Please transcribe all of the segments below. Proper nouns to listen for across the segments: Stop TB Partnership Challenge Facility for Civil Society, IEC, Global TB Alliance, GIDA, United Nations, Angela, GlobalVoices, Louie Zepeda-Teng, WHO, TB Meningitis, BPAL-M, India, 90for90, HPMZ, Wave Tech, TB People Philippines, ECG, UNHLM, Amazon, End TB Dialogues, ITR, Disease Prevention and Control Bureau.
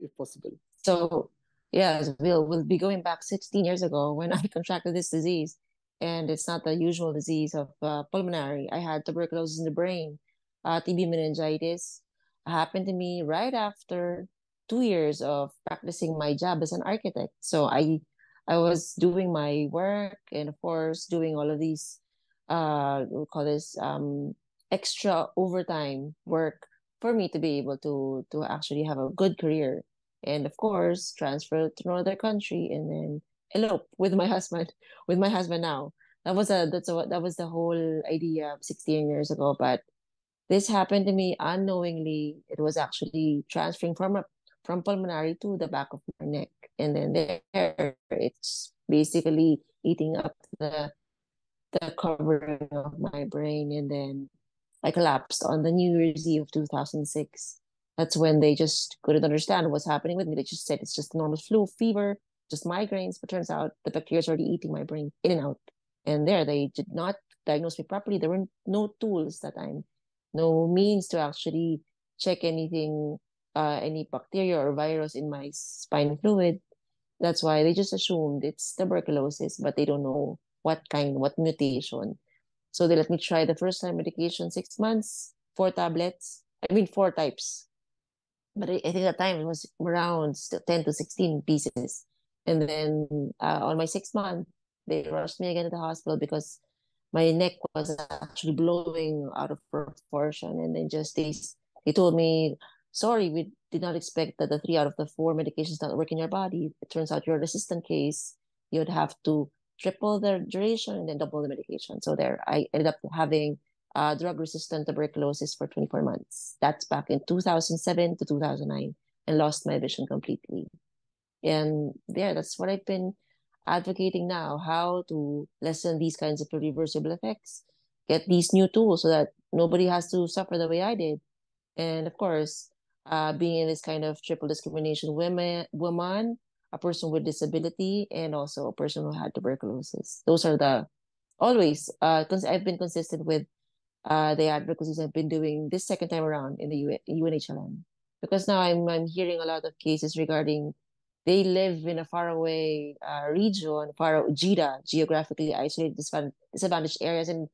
if possible. So yes, we'll be going back 16 years ago when I contracted this disease, and it's not the usual disease of pulmonary. I had tuberculosis in the brain, TB meningitis. Happened to me right after 2 years of practicing my job as an architect. So I was doing my work and of course doing all of these we'll call this extra overtime work for me to be able to actually have a good career, and of course transfer to another country and then elope with my husband now. That was the whole idea 16 years ago, but this happened to me unknowingly. It was actually transferring from pulmonary to the back of my neck, and then there it's basically eating up the covering of my brain, and then I collapsed on the New Year's Eve of 2006. That's when they just couldn't understand what's happening with me. They just said it's just normal flu, fever, just migraines. But turns out the bacteria is already eating my brain in and out. And there, they did not diagnose me properly. There were no tools that time, no means to actually check anything, any bacteria or virus in my spinal fluid. That's why they just assumed it's tuberculosis, but they don't know what kind, what mutation. So they let me try the first time medication, 6 months, 4 tablets. I mean, 4 types. But I think at the time it was around 10 to 16 pieces. And then on my 6th month, they rushed me again to the hospital because my neck was actually blowing out of proportion. And then just they told me, sorry, we did not expect that the 3 out of the 4 medications don't work in your body. It turns out you're a resistant case. You'd have to triple the duration and then double the medication. So there, I ended up having drug-resistant tuberculosis for 24 months. That's back in 2007 to 2009, and lost my vision completely. And there, that's what I've been advocating now, how to lessen these kinds of irreversible effects, get these new tools so that nobody has to suffer the way I did. And of course, being in this kind of triple discrimination, woman, a person with disability, and also a person who had tuberculosis. Those are the always, I've been consistent with the advocacies I've been doing this second time around in the UNHLM, because now I'm hearing a lot of cases regarding they live in a faraway region, GIDA, geographically isolated disadvantaged areas, and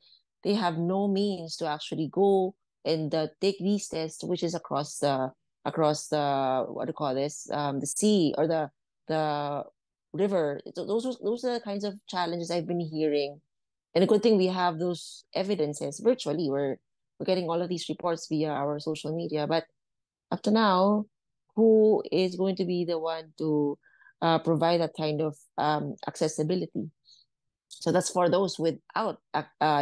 they have no means to actually go and take these tests, which is across the what do you call this, the sea or the river. Those are the kinds of challenges I've been hearing. And a good thing we have those evidences virtually. We're getting all of these reports via our social media. But up to now, who is going to be the one to provide that kind of accessibility? So that's for those without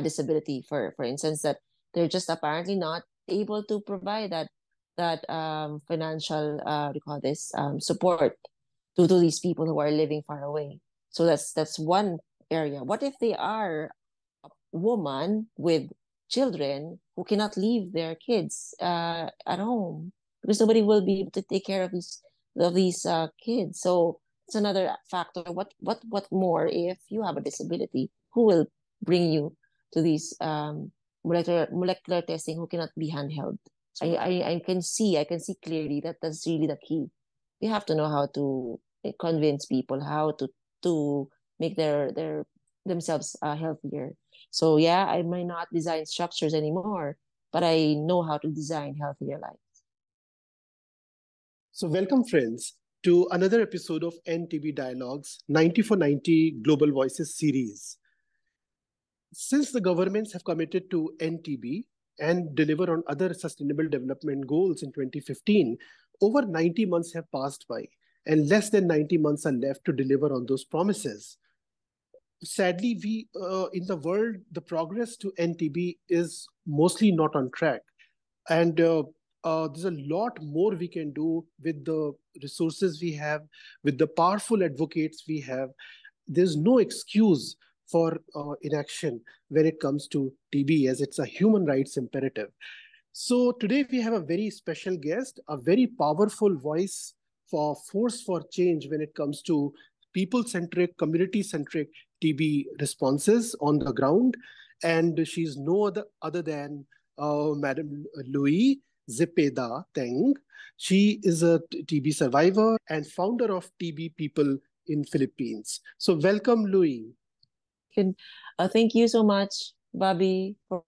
disability, for instance, that they're just apparently not able to provide that financial support to these people who are living far away. So that's one area. What if they are a woman with children who cannot leave their kids at home because nobody will be able to take care of these kids? So it's another factor. What more if you have a disability? Who will bring you to these molecular testing who cannot be handheld? So I can see clearly that that's really the key. We have to know how to convince people, how to make their themselves healthier. So yeah, I might not design structures anymore, but I know how to design healthier lives. So welcome, friends, to another episode of NTB Dialogues 90 for 90 Global Voices series. Since the governments have committed to NTB and deliver on other sustainable development goals in 2015, over 90 months have passed by, and less than 90 months are left to deliver on those promises. Sadly, we in the world, the progress to NTB is mostly not on track. And there's a lot more we can do with the resources we have, with the powerful advocates we have. There's no excuse for inaction when it comes to TB, as it's a human rights imperative. So today we have a very special guest, a very powerful voice for force for change when it comes to people-centric, community-centric TB responses on the ground. And she's no other than Madam Louie Zepeda-Teng. She is a TB survivor and founder of TB People in Philippines. So welcome, Louie. Thank you so much, Bobby, for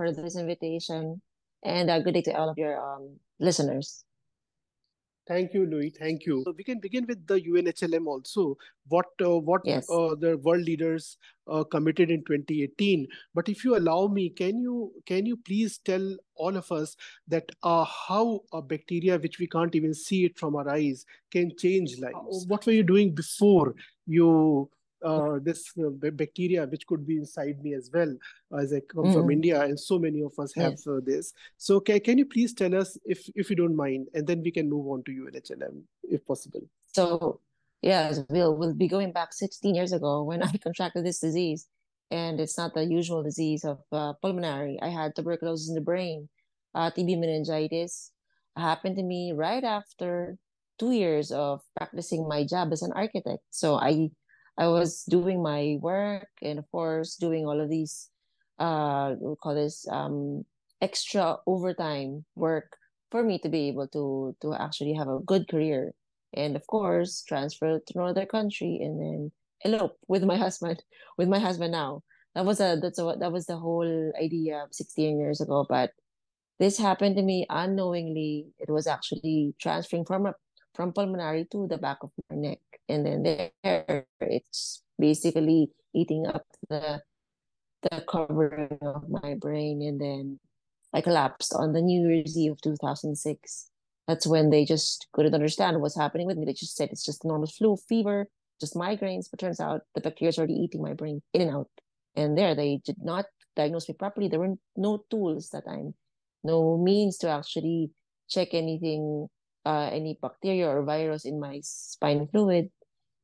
this invitation. And good day to all of your listeners. Thank you, Louie. Thank you. So we can begin with the UNHLM also. What the world leaders committed in 2018. But if you allow me, can you please tell all of us that how a bacteria which we can't even see it from our eyes can change lives? What were you doing before you this bacteria which could be inside me as well, as I come from India, and so many of us have this. So can you please tell us, if you don't mind, and then we can move on to UNHLM if possible. So yes, we'll be going back 16 years ago when I contracted this disease, and it's not the usual disease of pulmonary. I had tuberculosis in the brain, TB meningitis happened to me right after 2 years of practicing my job as an architect. So I was doing my work and, of course, doing all of these, we call this extra overtime work for me to be able to actually have a good career. And, of course, transfer to another country and then elope with my husband, now. That was the whole idea 16 years ago. But this happened to me unknowingly. It was actually transferring from pulmonary to the back of my neck. And then there, it's basically eating up the covering of my brain. And then I collapsed on the New Year's Eve of 2006. That's when they just couldn't understand what's happening with me. They just said it's just normal flu, fever, just migraines. But turns out the bacteria is already eating my brain in and out. And there, they did not diagnose me properly. There were no tools that time, no means to actually check anything, any bacteria or virus in my spinal fluid.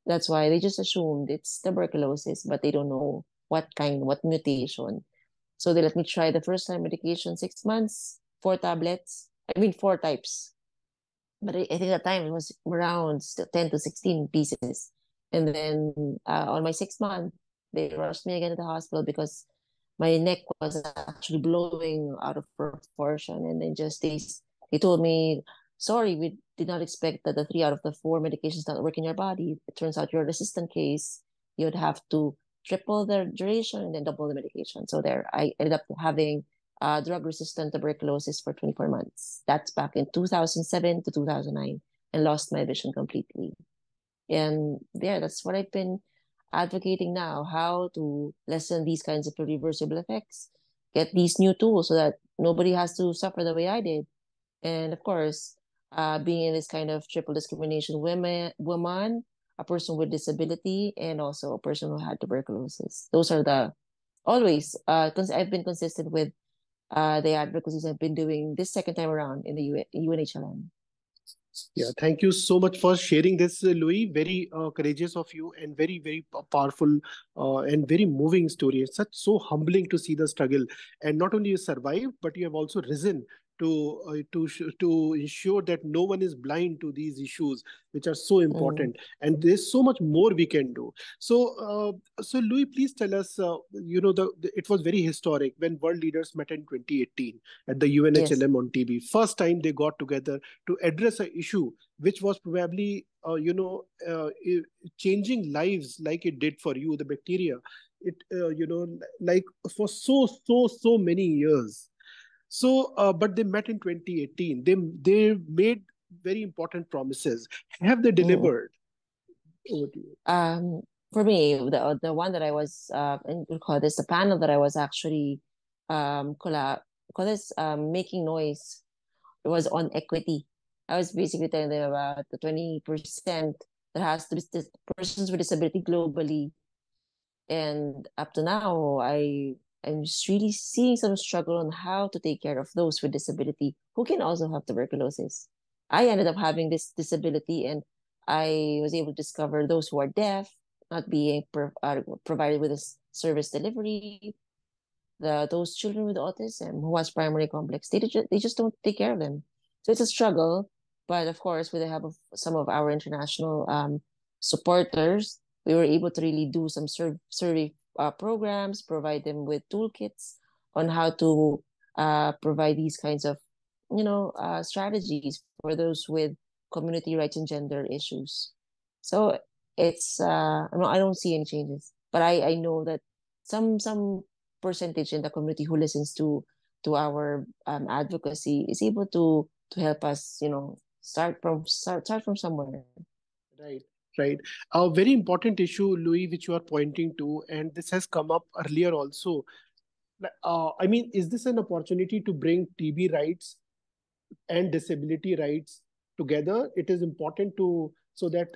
That's why they just assumed it's tuberculosis, but they don't know what kind, what mutation. So they let me try the first time medication, 6 months, 4 types. But I think at the time it was around 10 to 16 pieces. And then on my 6th month, they rushed me again to the hospital because my neck was actually blowing out of proportion. And then just they told me, sorry, we did not expect that the 3 out of the 4 medications not work in your body. It turns out you're a resistant case. You'd have to triple the duration and then double the medication. So there, I ended up having drug-resistant tuberculosis for 24 months. That's back in 2007 to 2009, and lost my vision completely. And there, that's what I've been advocating now, how to lessen these kinds of irreversible effects, get these new tools so that nobody has to suffer the way I did. And of course, being in this kind of triple discrimination, woman, a person with disability, and also a person who had tuberculosis. Those are the always, I've been consistent with the advocacies I've been doing this second time around in the UNHLM. Yeah, thank you so much for sharing this, Louie. Very courageous of you, and very, very powerful and very moving story. It's such so humbling to see the struggle. And not only you survived, but you have also risen to ensure that no one is blind to these issues, which are so important. And there's so much more we can do. So, so Louie, please tell us, it was very historic when world leaders met in 2018 at the UNHLM on TB. First time they got together to address an issue which was probably, changing lives like it did for you, the bacteria. It, like for so many years. So, but they met in 2018. They made very important promises. Have they delivered? Over to you. For me, the one that I was the panel that I was actually making noise, it was on equity. I was basically telling them about the 20% that has to be persons with disability globally, and up to now, I'm just really seeing some struggle on how to take care of those with disability who can also have tuberculosis. I ended up having this disability, and I was able to discover those who are deaf, not being provided with a service delivery. Those children with autism who has primary complex, they just don't take care of them. So it's a struggle. But of course, with the help of some of our international supporters, we were able to really do some survey programs, provide them with toolkits on how to provide these kinds of strategies for those with community rights and gender issues. So it's I don't see any changes, but I know that some percentage in the community who listens to our advocacy is able to help us, start from somewhere. Right. Right. A very important issue, Louie, which you are pointing to, and this has come up earlier also. Is this an opportunity to bring TB rights and disability rights together? It is important so that,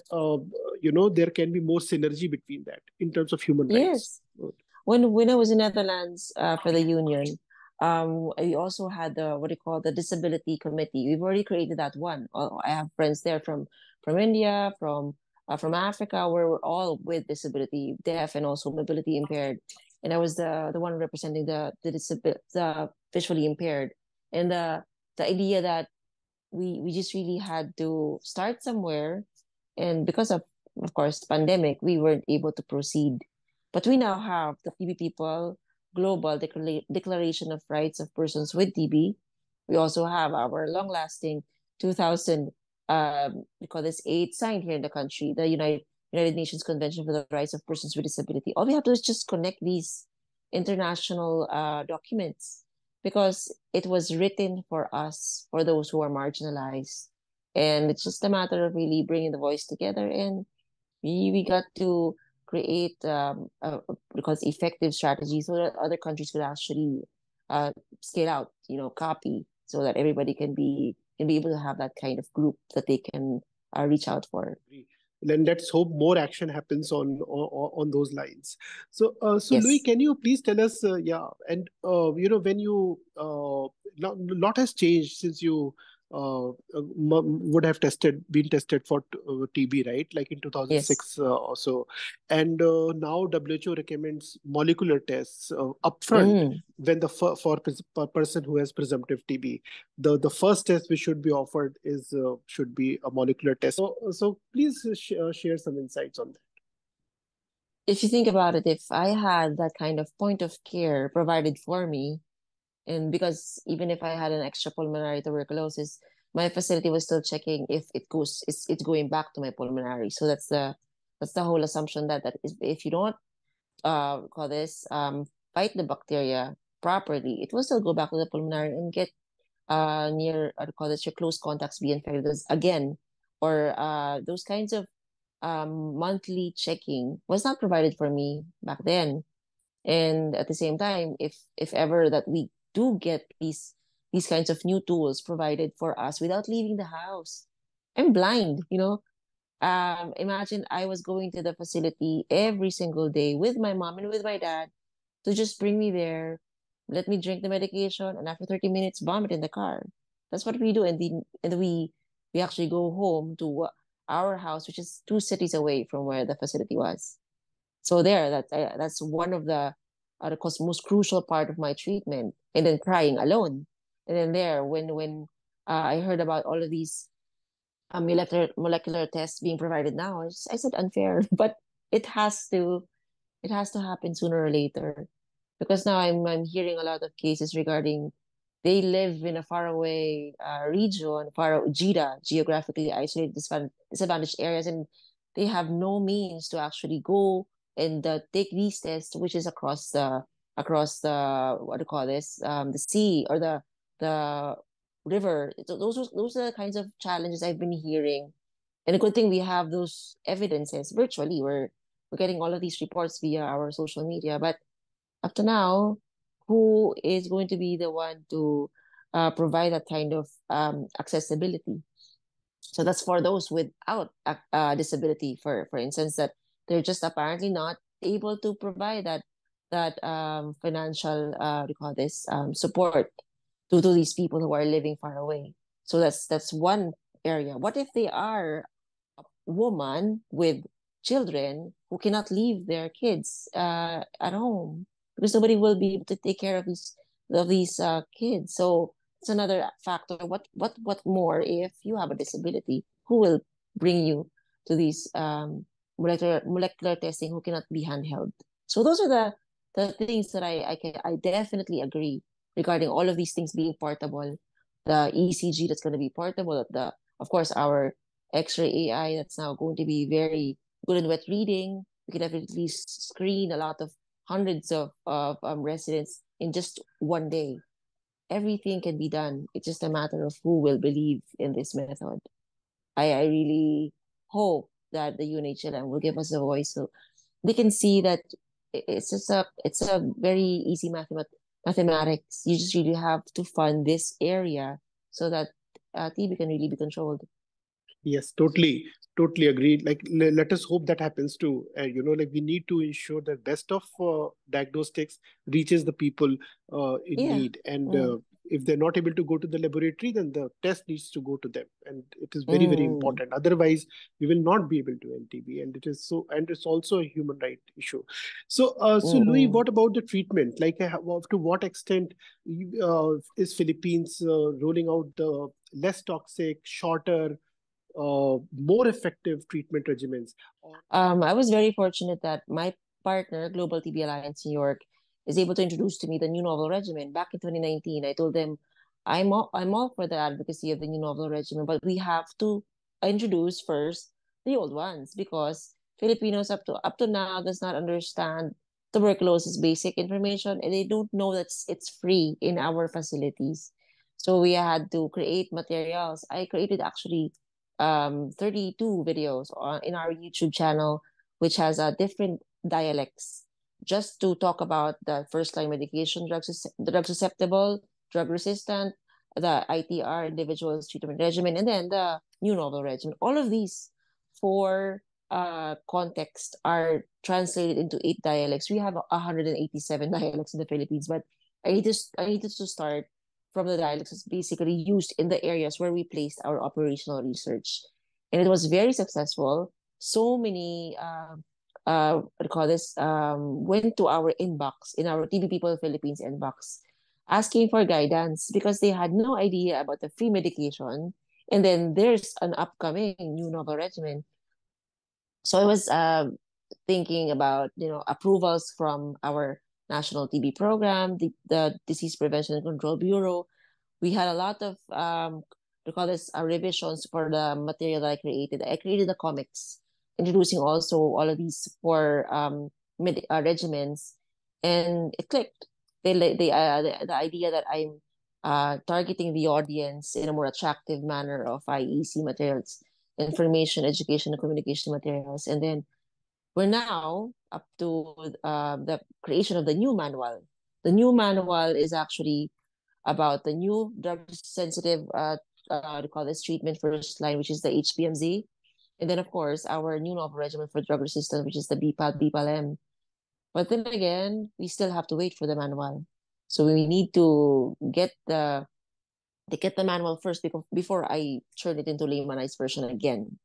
there can be more synergy between that in terms of human rights. Yes. When I was in Netherlands for the union, we also had the disability committee. We've already created that one. I have friends there from India, from Africa, where we're all with disability, deaf, and also mobility impaired. And I was the one representing the visually impaired. And the idea that we just really had to start somewhere. And because of course, pandemic, we weren't able to proceed. But we now have the TB People Global Declaration of Rights of Persons with TB. We also have our long-lasting 2000, we call this 8 signed here in the country, the United Nations Convention for the Rights of Persons with Disability. All we have to do is just connect these international documents, because it was written for us, for those who are marginalized. And it's just a matter of really bringing the voice together. And we got to create effective strategies so that other countries could actually scale out, copy, so that everybody can be able to have that kind of group that they can reach out for. Then let's hope more action happens on those lines. So yes. Louie, can you please tell us? When you a lot has changed since you would have been tested for TB, right? Like in 2006 or so. And now WHO recommends molecular tests upfront when for person who has presumptive TB. The first test which should be offered is should be a molecular test. So please share some insights on that. If you think about it, if I had that kind of point of care provided for me, and because even if I had an extra pulmonary tuberculosis, my facility was still checking if it's going back to my pulmonary. So that's the whole assumption that if you don't fight the bacteria properly, it will still go back to the pulmonary and get your close contacts be infected again, or those kinds of monthly checking was not provided for me back then. And at the same time, if ever that we do get these kinds of new tools provided for us without leaving the house. I'm blind, imagine I was going to the facility every single day with my mom and with my dad to just bring me there, let me drink the medication, and after 30 minutes, vomit in the car. That's what we do. And we actually go home to our house, which is 2 cities away from where the facility was. So that's one of the most crucial part of my treatment. And then crying alone. And then when I heard about all of these molecular tests being provided now, I said unfair, but it has to happen sooner or later, because now I'm hearing a lot of cases regarding they live in a faraway region, geographically isolated disadvantaged areas, and they have no means to actually go and take these tests, which is across the the sea or the river. Those are the kinds of challenges I've been hearing. And a good thing we have those evidences virtually. We're getting all of these reports via our social media. But up to now, who is going to be the one to provide that kind of accessibility? So that's for those without disability, for instance, that they're just apparently not able to provide that financial support to these people who are living far away. So that's one area. What if they are a woman with children who cannot leave their kids at home because nobody will be able to take care of these kids? So it's another factor. What more if you have a disability? Who will bring you to these molecular testing who cannot be handheld? So those are the things that I definitely agree regarding all of these things being portable. the ECG that's going to be portable, the, of course, our X-ray AI that's now going to be very good in wet reading. We can definitely screen a lot of hundreds of residents in just one day. Everything can be done. It's just a matter of who will believe in this method. I really hope that the UNHLM will give us a voice so they can see that it's just a very easy mathematics. You just really have to fund this area so that TB can really be controlled. Yes, totally agreed. Like, let us hope that happens too. We need to ensure that best of diagnostics reaches the people in need. And if they're not able to go to the laboratory, then the test needs to go to them. And it is very, very important. Otherwise, we will not be able to end TB. And it is so, and it's also a human right issue. So, Louie, what about the treatment? Like, to what extent is Philippines rolling out the less toxic, shorter, more effective treatment regimens? I was very fortunate that my partner, Global TB Alliance New York, is able to introduce to me the new novel regimen back in 2019. I told them, I'm all for the advocacy of the new novel regimen, but we have to introduce first the old ones, because Filipinos up to now does not understand tuberculosis basic information, and they don't know that it's free in our facilities. So we had to create materials. I created actually 32 videos in our YouTube channel, which has different dialects, just to talk about the first-line medication, drug susceptible, drug-resistant, the ITR, individual's treatment regimen, and then the new novel regimen. All of these four contexts are translated into 8 dialects. We have 187 dialects in the Philippines, but I needed to start from the dialects that's basically used in the areas where we placed our operational research. And it was very successful. So many... went to our inbox, in our TB People Philippines inbox, asking for guidance because they had no idea about the free medication. And then there's an upcoming new novel regimen. So I was thinking about, approvals from our national TB program, the Disease Prevention and Control Bureau. We had a lot of, revisions for the material that I created. I created the comics, introducing also all of these four regimens, and it clicked. The idea that I'm targeting the audience in a more attractive manner of IEC materials, information, education, and communication materials. And then we're now up to the creation of the new manual. The new manual is actually about the new drug-sensitive treatment first line, which is the HPMZ. And then, of course, our new novel regimen for drug resistance, which is the BPAL-M. But then again, we still have to wait for the manual. So we need to get the manual first before I turn it into laymanized version again.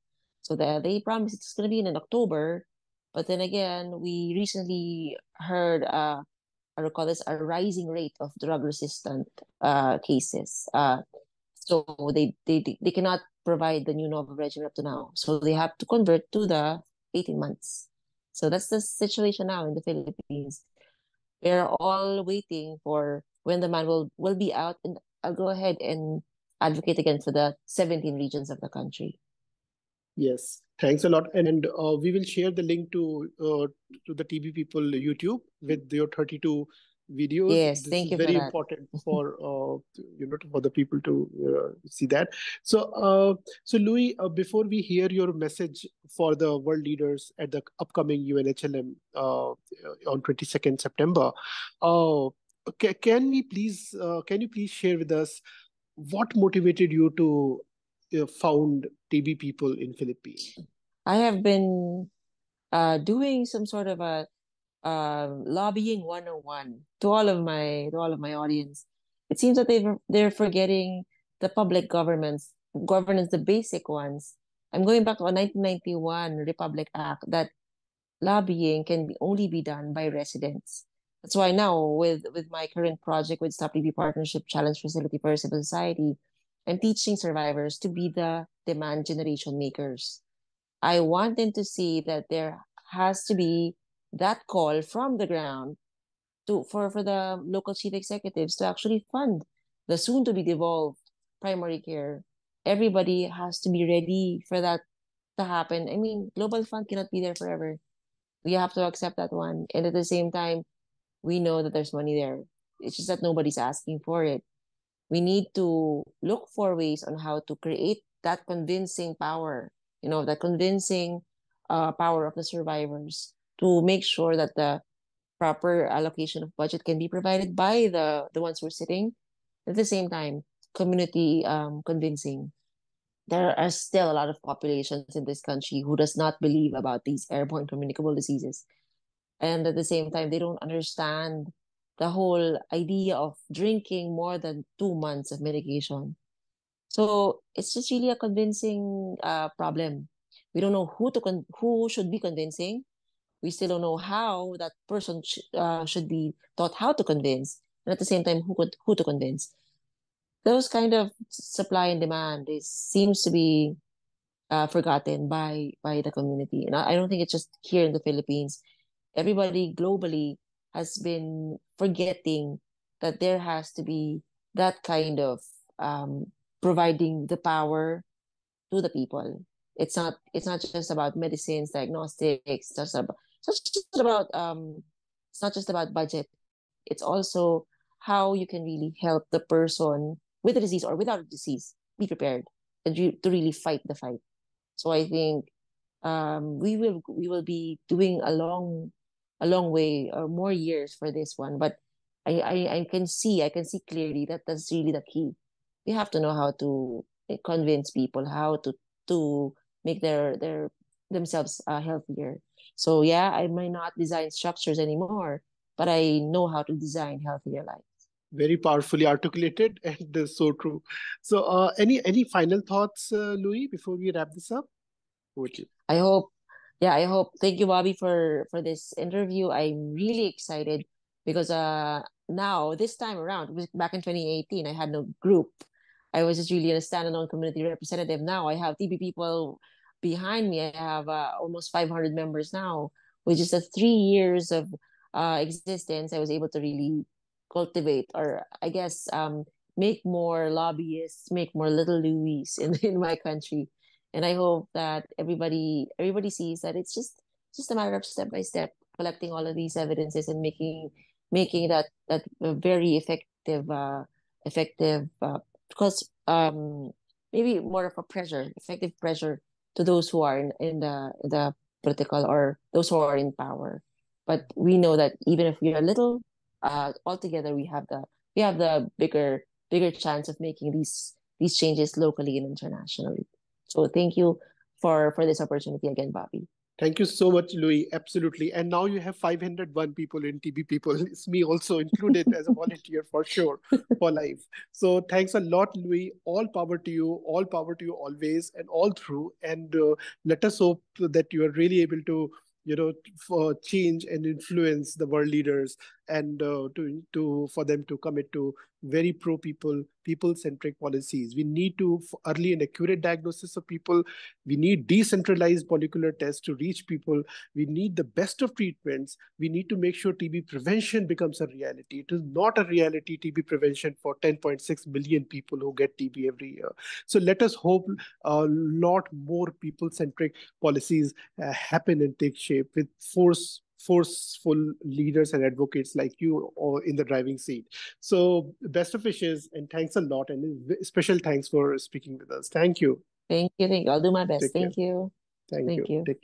So they promised it's going to be in October. But then again, we recently heard a rising rate of drug-resistant cases. So they cannot provide the new novel regimen up to now. So they have to convert to the 18 months. So that's the situation now in the Philippines. We're all waiting for when the manual will be out, and I'll go ahead and advocate again for the 17 regions of the country. Yes, thanks a lot. And we will share the link to the TB People YouTube with your 32 videos. Yes, thank you. Very important for for the people to see that. So Louie, before we hear your message for the world leaders at the upcoming UNHLM on 22nd September, can you please share with us what motivated you to found TB People in Philippines? I have been doing some sort of a lobbying 101 to all of my audience. It seems that they're forgetting the public governance, the basic ones. I'm going back to a 1991 Republic Act that lobbying can only be done by residents. That's why now with my current project with Stop TB Partnership Challenge Facility for Civil Society, I'm teaching survivors to be the demand generation makers. I want them to see that there has to be that call from the ground for the local chief executives to actually fund the soon-to-be devolved primary care. Everybody has to be ready for that to happen. I mean, Global Fund cannot be there forever. We have to accept that one. And at the same time, we know that there's money there. It's just that nobody's asking for it. We need to look for ways on how to create that convincing power, you know, that convincing power of the survivors to make sure that the proper allocation of budget can be provided by the ones who are sitting. At the same time, community convincing. There are still a lot of populations in this country who does not believe about these airborne communicable diseases. And at the same time, they don't understand the whole idea of drinking more than 2 months of medication. So it's just really a convincing problem. We don't know who should be convincing. We still don't know how that person should be taught how to convince. And at the same time, who to convince. Those kind of supply and demand seems to be forgotten by the community. And I don't think it's just here in the Philippines. Everybody globally has been forgetting that there has to be that kind of providing the power to the people. It's not just about medicines, diagnostics. It's not just about budget. It's also how you can really help the person with the disease or without the disease be prepared and to really fight the fight. So I think we will be doing a long way or more years for this one. But I can see clearly that that's really the key. We have to know how to convince people, how to make themselves healthier. So yeah, I might not design structures anymore, but I know how to design healthier lives. Very powerfully articulated and so true. So any final thoughts, Louie, before we wrap this up? I hope. Thank you, Bobby, for this interview. I'm really excited because now, this time around, back in 2018, I had no group. I was just really a standalone community representative. Now I have TB people behind me. I have almost 500 members now. With just 3 years of existence, I was able to really cultivate, or I guess make more lobbyists, make more little Louis in my country. And I hope that everybody sees that it's just a matter of step by step collecting all of these evidences and making that very effective because maybe more of a effective pressure to those who are in the political or those who are in power. But we know that even if we are little, altogether we have the bigger chance of making these changes locally and internationally. So thank you for this opportunity again, Bobby. Thank you so much, Louie. Absolutely. And now you have 501 people in TB People. It's me also included as a volunteer for sure, for life. So thanks a lot, Louie. All power to you always and all through. And let us hope that you are really able to, change and influence the world leaders and for them to commit to very people-centric policies. We need to early and accurate diagnosis of people. We need decentralized molecular tests to reach people. We need the best of treatments. We need to make sure TB prevention becomes a reality. It is not a reality, TB prevention, for 10.6 million people who get TB every year. So let us hope a lot more people-centric policies happen and take shape with forceful leaders and advocates like you or in the driving seat. So best of wishes and thanks a lot, and special thanks for speaking with us. Thank you. Thank you. I'll do my best. Thank you. Thank you. Take care.